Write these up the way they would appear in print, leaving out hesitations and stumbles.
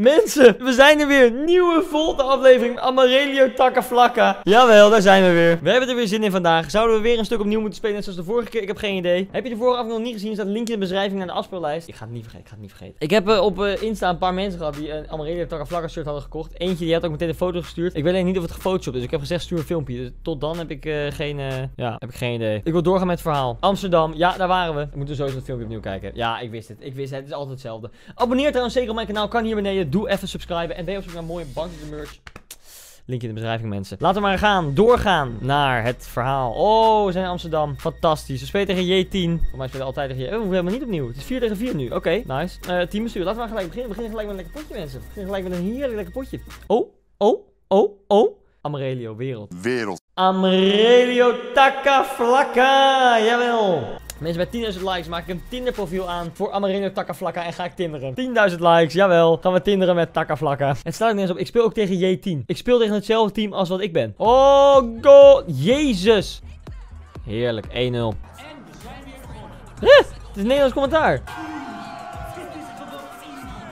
Mensen, we zijn er weer. Nieuwe Volta aflevering Amarillo Takaflaka. Jawel, daar zijn we weer. We hebben er weer zin in vandaag. Zouden we weer een stuk opnieuw moeten spelen, net zoals de vorige keer? Ik heb geen idee. Heb je de vorige aflevering nog niet gezien? Er staat een linkje in de beschrijving naar de afspeellijst. Ik ga het niet vergeten, Ik heb op Insta een paar mensen gehad die een Amarillo Takaflaka shirt hadden gekocht. Eentje die had ook meteen een foto gestuurd. Ik weet alleen niet of het gefotoshopt is. Ik heb gezegd, stuur een filmpje. Dus tot dan heb ik geen idee. Ik wil doorgaan met het verhaal. Amsterdam, ja, daar waren we. We moeten sowieso het filmpje opnieuw kijken. Ja, ik wist het. Het is altijd hetzelfde. Abonneer trouwens zeker op mijn kanaal. Kan hier beneden. Doe even subscriben en ben op zoek naar mooie bankjes merch. Link in de beschrijving, mensen. Laten we maar gaan. Doorgaan naar het verhaal. Oh, we zijn in Amsterdam. Fantastisch. We spelen tegen J10. Voor mij spelen altijd tegen J10. We hoeven helemaal niet opnieuw. Het is 4 tegen 4 nu. Oké, nice. Teambestuur. Laten we maar gelijk beginnen. We beginnen gelijk met een lekker potje, mensen. We beginnen gelijk met een heerlijk lekker potje. Oh. Amarillo, wereld. Amarillo Takaflaka. Jawel. Mensen, bij 10.000 likes maak ik een Tinder profiel aan voor Amarillo Takaflaka en ga ik tinderen. 10.000 likes, jawel. Gaan we tinderen met Takaflaka. Het staat ook niet eens op, ik speel ook tegen J10. Ik speel tegen hetzelfde team als wat ik ben. Oh, god. Jezus. Heerlijk, 1-0. En we zijn weer gewonnen. Het is Nederlands commentaar.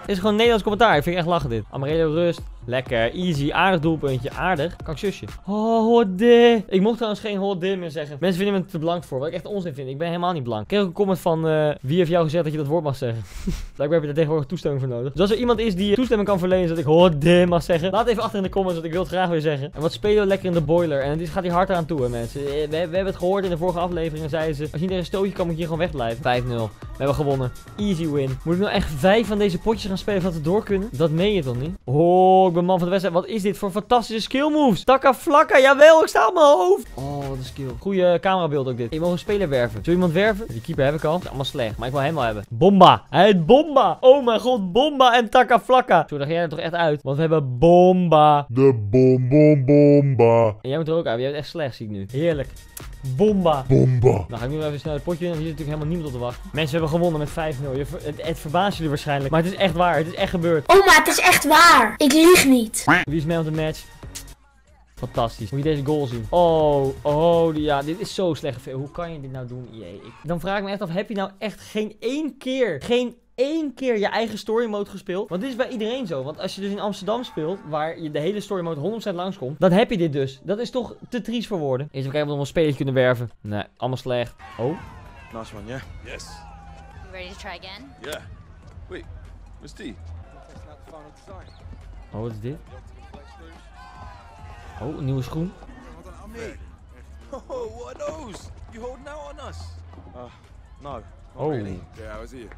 Het is gewoon Nederlands commentaar. Ik vind het echt lachen dit. Amarillo rust. Lekker, easy, aardig doelpuntje, aardig. Kak zusje. Oh, hodé. Ik mocht trouwens geen hodé meer zeggen. Mensen vinden me te blank voor, wat ik echt onzin vind. Ik ben helemaal niet blank. Ik kreeg ook een comment van, wie heeft jou gezegd dat je dat woord mag zeggen? Blijkbaar heb je daar tegenwoordig toestemming voor nodig. Dus als er iemand is die toestemming kan verlenen zodat ik hodé mag zeggen, laat even achter in de comments, want ik wil het graag weer zeggen. En wat spelen we lekker in de boiler. En het gaat hier hard aan toe, hè mensen. We hebben het gehoord in de vorige aflevering en zeiden ze, als je niet tegen een stootje kan, moet je hier gewoon wegblijven. 5-0. We hebben gewonnen. Easy win. Moet ik nou echt 5 van deze potjes gaan spelen voordat we door kunnen? Dat meen je toch niet? Oh, ik ben man van de wedstrijd. Wat is dit voor fantastische skill moves? Takaflaka, jawel, ik sta op mijn hoofd. Oh, wat een skill. Goeie camerabeeld ook dit. Je mag een speler werven. Zul iemand werven? Die keeper heb ik al. Dat is allemaal slecht, maar ik wil hem wel hebben. Bomba. Hij heet Bomba. Oh mijn god, Bomba en Takaflaka. Zo, daar ga jij er toch echt uit. Want we hebben Bomba. De Bomba. En jij moet er ook uit. Jij bent echt slecht, zie ik nu. Heerlijk. Bomba. Nou, ga ik nu even snel het potje in. Hier zit natuurlijk helemaal niemand op te wachten. Mensen hebben gewonnen met 5-0. Het verbaast jullie waarschijnlijk. Maar het is echt waar. Het is echt gebeurd. Oh, maar het is echt waar. Ik lieg niet. Wie is man of the match? Fantastisch. Moet je deze goal zien. Oh, ja. Dit is zo slecht. Hoe kan je dit nou doen? Jee. Dan vraag ik me echt af. Heb je nou echt geen één keer je eigen story mode gespeeld? Want dit is bij iedereen zo. Want als je dus in Amsterdam speelt, waar je de hele story mode 100% langskomt, dan heb je dit dus. Dat is toch te triest voor woorden. Eerst even kijken of we nog een spelertje kunnen werven. Nee, allemaal slecht. Oh. Nice one, yeah. Yes. You ready to try again? Yeah. Wait, Miss T. Oh, wat is dit? Oh, een nieuwe schoen. Oh, what are those? You holding out on us? No. Oh. Yeah, I was here.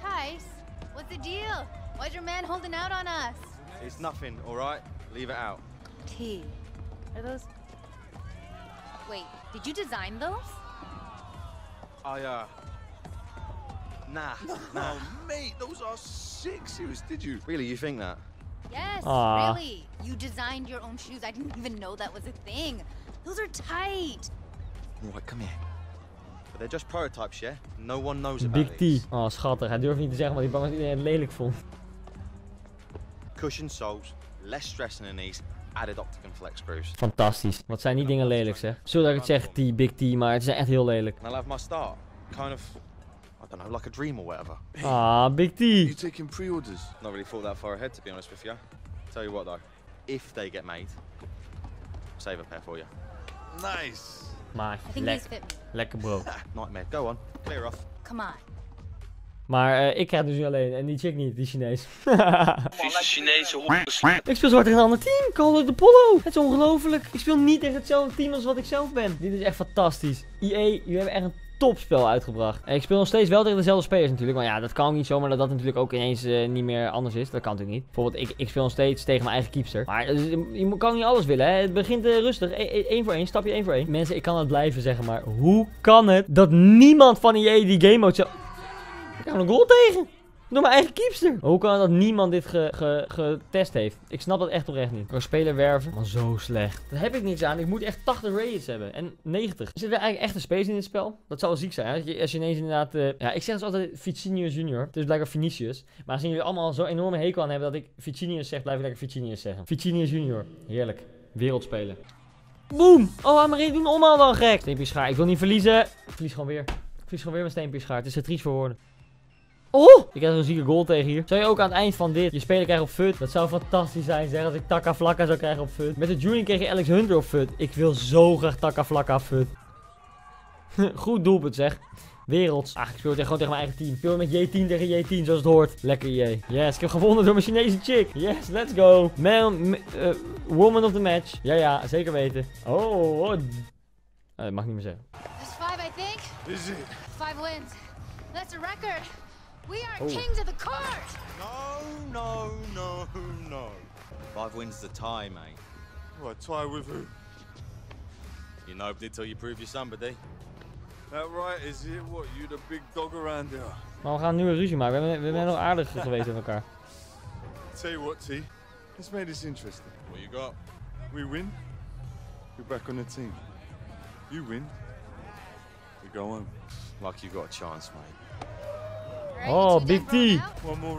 Tice, what's the deal? Why's your man holding out on us? It's nothing, all right? Leave it out. T, are those... Wait, did you design those? Nah. Oh, mate, those are sick shoes, did you? Really, you think that? Yes, really. You designed your own shoes. I didn't even know that was a thing. Those are tight. All right, come here. But they're just prototypes, yeah? No one knows about Big T. Oh, schattig. Hij durft niet te zeggen, maar ik ben bang dat iedereen het lelijk vond. Cushion soles, less stress in the knees, added optic and flex grooves. Fantastisch. Wat zijn die dingen lelijk, zeg. Zullen dat ik het zeg, T, Big T, maar het is echt heel lelijk. And I'll have my start. Kind of, I don't know, like a dream or whatever. Ah, Big T. You taking pre-orders? Not really thought that far ahead, to be honest with you. Tell you what, though. If they get made, save a pair for you. Nice. Maar lekker bro. Nightmare, go on. Clear off. Come on. Maar ik krijg dus nu alleen. En die chick niet, die Chinees. Ik speel zwart tegen een ander team. Call of the Polo. Het is ongelooflijk. Ik speel niet tegen hetzelfde team als wat ik zelf ben. Dit is echt fantastisch. EA, jullie hebben echt een topspel uitgebracht. En ik speel nog steeds wel tegen dezelfde spelers natuurlijk. Maar ja, dat kan ook niet zomaar dat dat natuurlijk ook ineens niet meer anders is. Dat kan natuurlijk niet. Bijvoorbeeld, ik speel nog steeds tegen mijn eigen keepster. Maar je kan niet alles willen, hè. Het begint rustig. Eén voor één. Stapje 1 voor 1. Mensen, ik kan het blijven zeggen, maar hoe kan het dat niemand van EA die game mode... Ik heb een goal tegen. Door mijn eigen keepster. Hoe kan het dat niemand dit getest heeft? Ik snap dat echt oprecht niet. Ik kan speler werven. Maar zo slecht. Daar heb ik niks aan. Ik moet echt 80 raids hebben. En 90. Zit er eigenlijk echt een space in dit spel? Dat zou wel ziek zijn. Hè? Als je ineens inderdaad... Ja, ik zeg dus altijd Vinicius Junior. Het is blijkbaar Vinicius. Maar zien jullie allemaal zo'n enorme hekel aan hebben dat ik Vinicius zeg, blijf ik lekker Vinicius zeggen. Vinicius Junior. Heerlijk. Wereldspeler. Boom. Oh, Amarillo doen allemaal wel gek. Steempje schaar. Ik wil niet verliezen. Ik verlies gewoon weer. Ik verlies gewoon weer met steempje schaar. Het is triest voor woorden. Oh! Ik krijg een zieke goal tegen hier. Zou je ook aan het eind van dit je speler krijgen op FUT? Dat zou fantastisch zijn, zeg. Als ik Takaflaka zou krijgen op FUT. Met de junior kreeg je Alex Hunter op FUT. Ik wil zo graag Takaflaka op FUT. Goed doelpunt, zeg. Werelds. Ah, ik speel gewoon tegen mijn eigen team. Ik speel met J10 tegen J10, zoals het hoort. Lekker EA. Yes, ik heb gewonnen door mijn Chinese chick. Yes, let's go. Woman of the match. Ja, ja, zeker weten. Oh, oh. Dat mag ik niet meer zeggen. That's 5, I think. This is it. 5 wins. That's a record. We are kings of the court. No. 5 wins is a tie, mate. What, tie with who? You know it till you prove you're somebody. That right is it, what, you the big dog around here. Maar we gaan nu een ruzie maken, we zijn nog aardig geweest met elkaar. Tell you what, T, let's make this interesting. What you got? We win, we're back on the team. You win, we go home. Like you got a chance, mate. Oh, Big T. Dus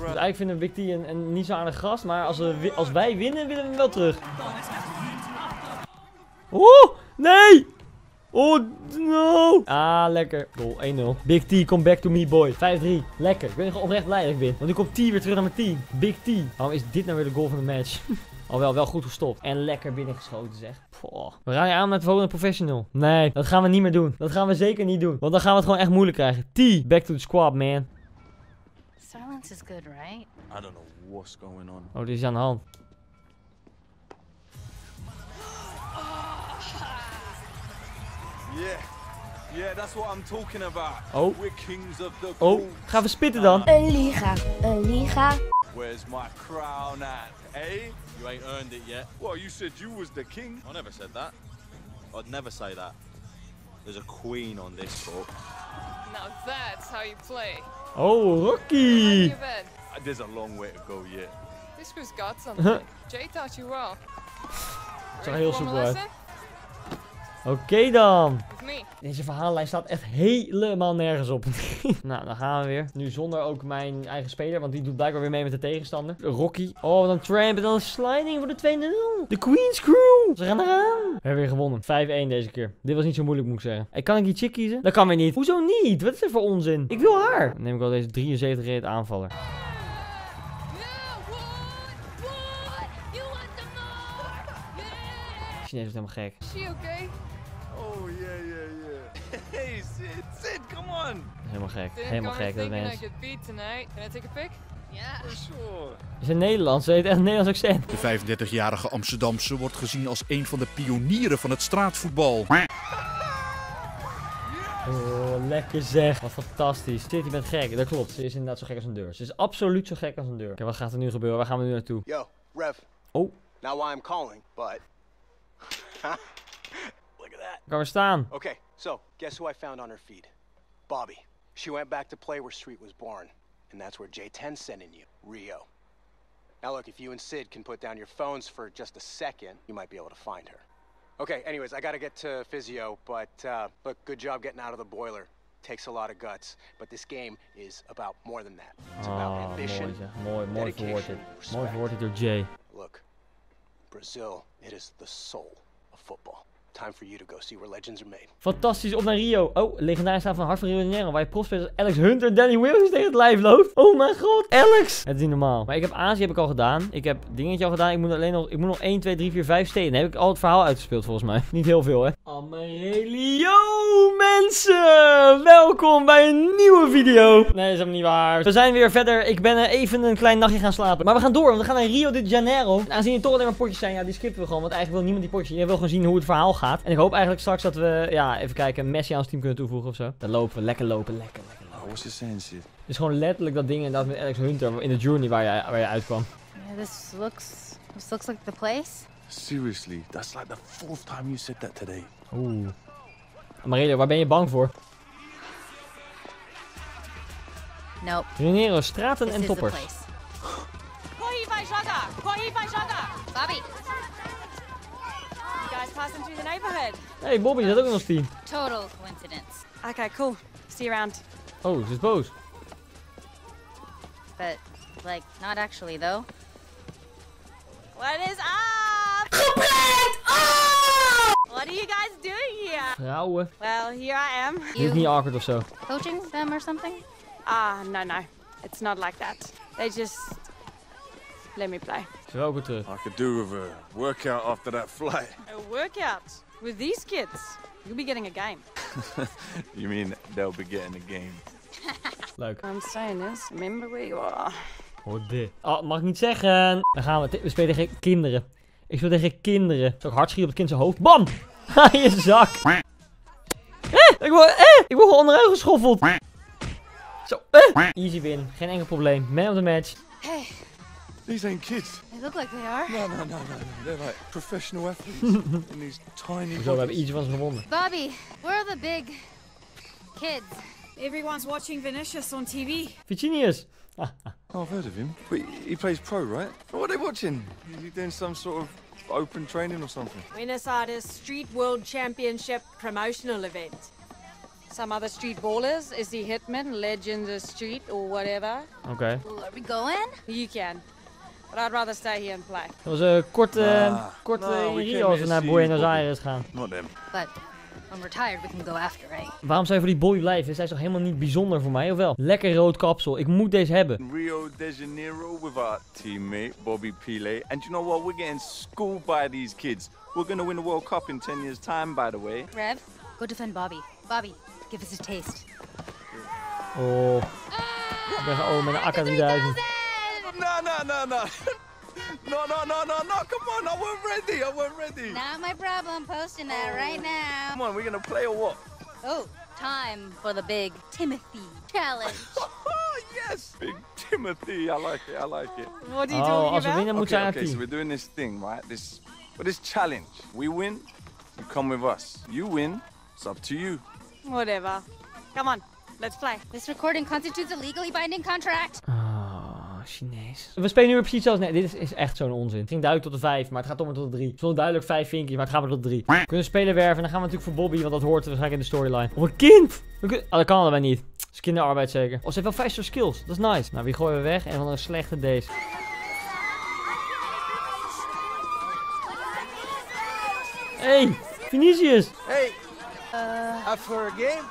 eigenlijk vinden we Big T een niet zo aardig gast, maar als wij winnen, willen we hem wel terug. Oeh, nee! Oh, no. Ah, lekker. Goal, 1-0. Big T, come back to me, boy. 5-3. Lekker. Ik ben gewoon oprecht blij dat ik win. Want nu komt T weer terug naar mijn team. Big T. Waarom is dit nou weer de goal van de match? Alhoewel, wel goed gestopt. En lekker binnengeschoten, zeg. Poh. We gaan je aan met de volgende professional. Nee, dat gaan we niet meer doen. Dat gaan we zeker niet doen. Want dan gaan we het gewoon echt moeilijk krijgen. T, back to the squad, man. Silence is good, right? I don't know what's going on. Oh, dit is aan de hand. Yeah, that's what I'm talking about. Oh. We're kings of the court. Oh, gaan we spitten dan? Een liga. Where's my crown at? Hey, you ain't earned it yet. Well, you said you was the king. I never said that. I'd never say that. There's a queen on this court. Now that's how you play. Oh, Rocky. There's a long way to go yet. This crew's got something. Jay taught you well. It's a heel super. Oké dan. Deze verhaallijst staat echt helemaal nergens op. Nou, dan gaan we weer. Nu zonder ook mijn eigen speler, want die doet blijkbaar weer mee met de tegenstander. Rocky. Oh, wat een tramp en dan een sliding voor de 2-0. De Queen's Crew. Ze gaan eraan. We hebben weer gewonnen. 5-1 deze keer. Dit was niet zo moeilijk, moet ik zeggen. En kan ik die chick kiezen? Dat kan weer niet. Hoezo niet? Wat is er voor onzin? Ik wil haar. Dan neem ik wel deze 73 reed aanvaller. Chinees is helemaal gek. Is she okay? Oh, yeah. Hey, Sid, come on! Helemaal gek, dat mens. Is een Nederlands, ze heeft echt een Nederlands accent. De 35-jarige Amsterdamse wordt gezien als een van de pionieren van het straatvoetbal. Oh, lekker zeg. Wat fantastisch. Sid, je bent gek, dat klopt. Ze is inderdaad zo gek als een deur. Ze is absoluut zo gek als een deur. Oké, wat gaat er nu gebeuren? Waar gaan we nu naartoe? Yo, Rev. Oh. Now I'm calling, but... Kan we staan? Okay, so guess who I found on her feed? Bobby. She went back to play where Street was born, and that's where J10 sent in you, Rio. Now look, if you and Sid can put down your phones for just a second, you might be able to find her. Okay, anyways, I gotta get to physio, but look, good job getting out of the boiler. Takes a lot of guts, but this game is about more than that. It's about ambition, dedication, respect. Look, Brazil, it is the soul of football. Time for you to go see where legends are made. Fantastisch, op naar Rio. Oh, legendarische staan van Hart van Rio de Janeiro, waar je profspelers Alex Hunter en Danny Williams tegen het lijf loopt. Oh mijn god, Alex! Het is niet normaal. Maar ik heb Azië heb ik al gedaan. Ik heb dingetje al gedaan. Ik moet nog 1, 2, 3, 4, 5 steden. Dan heb ik al het verhaal uitgespeeld volgens mij. Niet heel veel, hè. Amarillo, mensen! Welkom bij een nieuwe video. Nee, dat is helemaal niet waar. We zijn weer verder. Ik ben even een klein nachtje gaan slapen. Maar we gaan door, want we gaan naar Rio de Janeiro. En aangezien er toch alleen maar potjes zijn, ja, die skippen we gewoon. Want eigenlijk wil niemand die potjes. Je wil gewoon zien hoe het verhaal gaat. En ik hoop eigenlijk straks dat we, ja, even kijken, Messi aan ons team kunnen toevoegen ofzo. Dan lopen we, lekker lopen. What's the sense? Het is gewoon letterlijk dat ding inderdaad met Alex Hunter in de journey waar je uitkwam. Yeah, this looks like the place. Seriously, that's like the 4th time you said that today. Oeh. Amarillo, waar ben je bang voor? Nope. Janeiro, straten en toppers. Bobby. Hey Bobby, is dat ook in ons team? Total coincidence. Okay, cool. See you around. Oh, ze is boos. But, like, not actually though. What is up? Gepland! Oh! What are you guys doing here? Vrouwen. Well, here I am. Dit is niet awkward of zo. Coaching them or something? Ah, no. It's not like that. They just let me play. Zo goed terug. I could do with a workout after that flight. A workout with these kids? You'll be getting a game. You mean they'll be getting a game? Leuk. I'm saying this. Remember where you are. Hoor dit. Oh, mag ik niet zeggen. Dan gaan we. We spelen tegen kinderen. Ik speel tegen kinderen. Zo hard schieten op het kind zijn hoofd. Bam! Ha, je zak. Ik word gewoon onderuit geschoffeld. Zo. Easy win. Geen enkel probleem. Man of the match. Hey. These ain't kids. They look like they are. No. They're like professional athletes. In these tiny. Zo, we hebben iets van ze gewonnen. Bobby, where are the big kids? Everyone's watching Vinicius on TV. Virginius. I've heard of him. But he plays pro, right? What are they watching? Is he doing some sort of open training or something? Buenos Aires Street World Championship promotional event. Some other street ballers. Is he Hitman, Legend of Street or whatever? Okay. Well, are we going? You can. But I'd rather stay here and play. Dat was een korte Rio als we naar Buenos Aires gaan. Not them. But I'm retired, we can go after, right? Waarom zijn voor die boy live? Is hij toch helemaal niet bijzonder voor mij, of wel? Lekker rood kapsel, ik moet deze hebben. Rio de Janeiro with our teammate Bobby Pile. And you know what? We're getting schooled by these kids. We're gonna win the World Cup in 10 years time, by the way. Rev, go defend Bobby. Bobby, give us a taste. Oh. Oh, met een AK 3000. No, come on, I weren't ready. Not my problem, posting that right now. Come on, we're gonna play or what? Oh, time for the Big Timothy challenge. Yes, Big Timothy, I like it. What are you talking about? Okay, so we're doing this thing, right? This challenge. We win, you come with us. You win, it's up to you. Whatever. Come on, let's play. This recording constitutes a legally binding contract. Chinees. We spelen nu weer precies zoals... Nee, dit is echt zo'n onzin. Het ging duidelijk tot de 5, maar het gaat toch maar tot de 3. Het is wel duidelijk 5 vinkjes, maar het gaat maar tot de 3. We kunnen een speler werven en dan gaan we natuurlijk voor Bobby, want dat hoort waarschijnlijk in de storyline. Oh, een kind! Dat kan allebei niet. Dat is kinderarbeid zeker. Oh, ze heeft wel 5 skills. Dat is nice. Nou, wie gooien we weg? En van een slechte deze. Hey! Vinicius! Hey! Up for a game?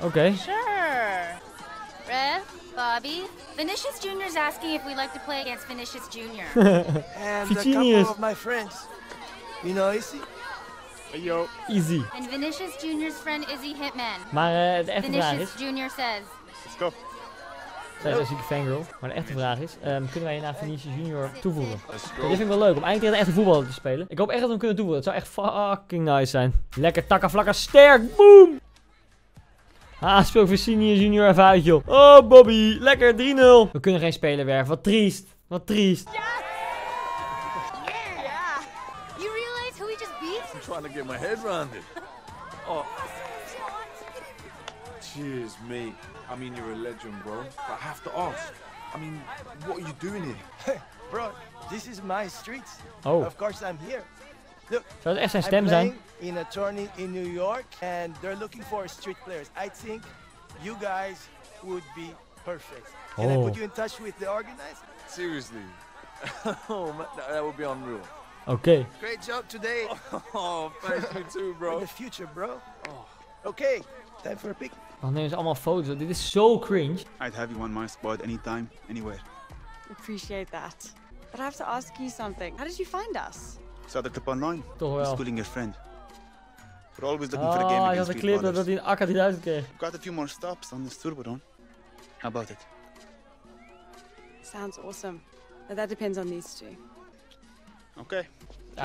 Oké. Sure. Red, Bobby, Vinicius Junior is asking if we'd like to play against Vinicius Junior. And a couple of my friends. You know Izzy? Yo. Izzy. And Vinicius Junior's friend Izzy Hitman. Maar de echte vraag is... Vinicius Junior says... Let's go. Dat is een zieke fangirl. Maar de echte vraag is, kunnen wij je naar Vinicius Junior toevoegen? Dat vind ik wel leuk, om eigenlijk tegen de echte voetballer te spelen. Ik hoop echt dat we hem kunnen toevoegen. Dat zou echt fucking nice zijn. Lekker Takaflaka sterk, boom! Ah, speel ik Vinicius Junior even uit, joh. Oh, Bobby. Lekker, 3-0. We kunnen geen speler werven. Wat triest. Wat triest. Yeah. Yeah. You realize who we just beat? I'm trying to get my head around it. Oh. Cheers, mate. I mean, you're a legend, bro. But I have to ask. I mean, what are you doing here? Bro, this is my street. Oh. Of course I'm here. Look, zou het echt zijn stem zijn? In a tourney in New York and they're looking for street players. I think you guys would be perfect. Can I put you in touch with the organizer? Seriously? Oh, that would be unreal. Okay. Great job today. Oh, thank you too, bro. In the future, bro. Oh. Okay, time for a pic. Dan nemen ze allemaal foto's. Dit is zo cringe. I'd have you on my squad anytime, anywhere. Appreciate that. But I have to ask you something. How did you find us? Zat ik op online? Toch wel. Schooling your friend. We're always looking for a game against street ballers. Dat hij een AK 3000 kreeg. Got a few more stops on this Turbodon. How about it? Sounds awesome. But that depends on these two. Oké. Okay.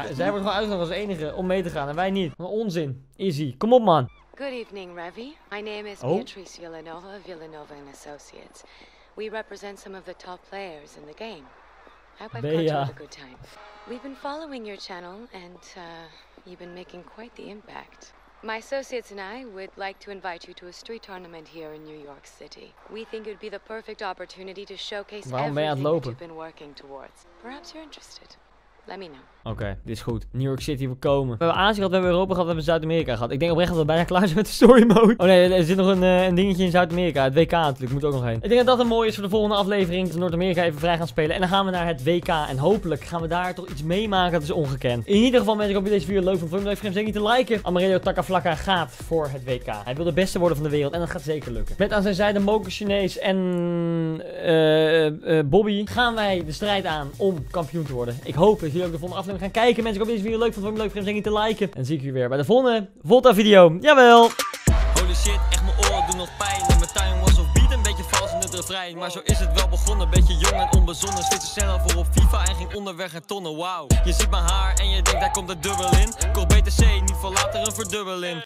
Ja, zij wordt gewoon uitgenodigd als enige om mee te gaan en wij niet. Wat onzin. Izzy, kom op man. Good evening, Ravi. My name is Beatrice Villanova, Villanova and Associates. We represent some of the top players in the game. I hope I've got you a good time. We've been following your channel and you've been making quite the impact. My associates and I would like to invite you to a street tournament here in New York City. We think it would be the perfect opportunity to showcase everything you've been working towards. Perhaps you're interested. Let me know. Oké, dit is goed. New York City, we komen. We hebben Azië gehad, we hebben Europa gehad, we hebben Zuid-Amerika gehad. Ik denk oprecht dat we bijna klaar zijn met de story mode. Oh nee, er zit nog een dingetje in Zuid-Amerika. Het WK natuurlijk, moet ook nog heen. Ik denk dat dat een mooi is voor de volgende aflevering. Dat we Noord-Amerika even vrij gaan spelen. En dan gaan we naar het WK. En hopelijk gaan we daar toch iets meemaken. Dat is ongekend. In ieder geval, mensen, ik hoop dat je deze video leuk vond. Vergeet niet te liken. Amarillo Takaflaka gaat voor het WK. Hij wil de beste worden van de wereld. En dat gaat zeker lukken. Met aan zijn zijde Moker Chinees en Bobby. Gaan wij de strijd aan om kampioen te worden. Ik hoop dat jullie ook de volgende aflevering gaan kijken. Mensen, ik hoop dat deze video leuk vond. Vond je het leuk? Vergeet niet te liken. En dan zie ik jullie weer bij de volgende Volta video. Jawel! Holy shit, echt mijn oren doen nog pijn. En mijn tuin was op beat, een beetje vals in het refrein. Maar zo is het wel begonnen, beetje jong en onbezonnen. Steeds sneller voor op FIFA en ging onderweg en tonnen, wauw. Je ziet mijn haar en je denkt, daar komt het dubbel in. Kocht BTC, niet voor later een verdubbeling.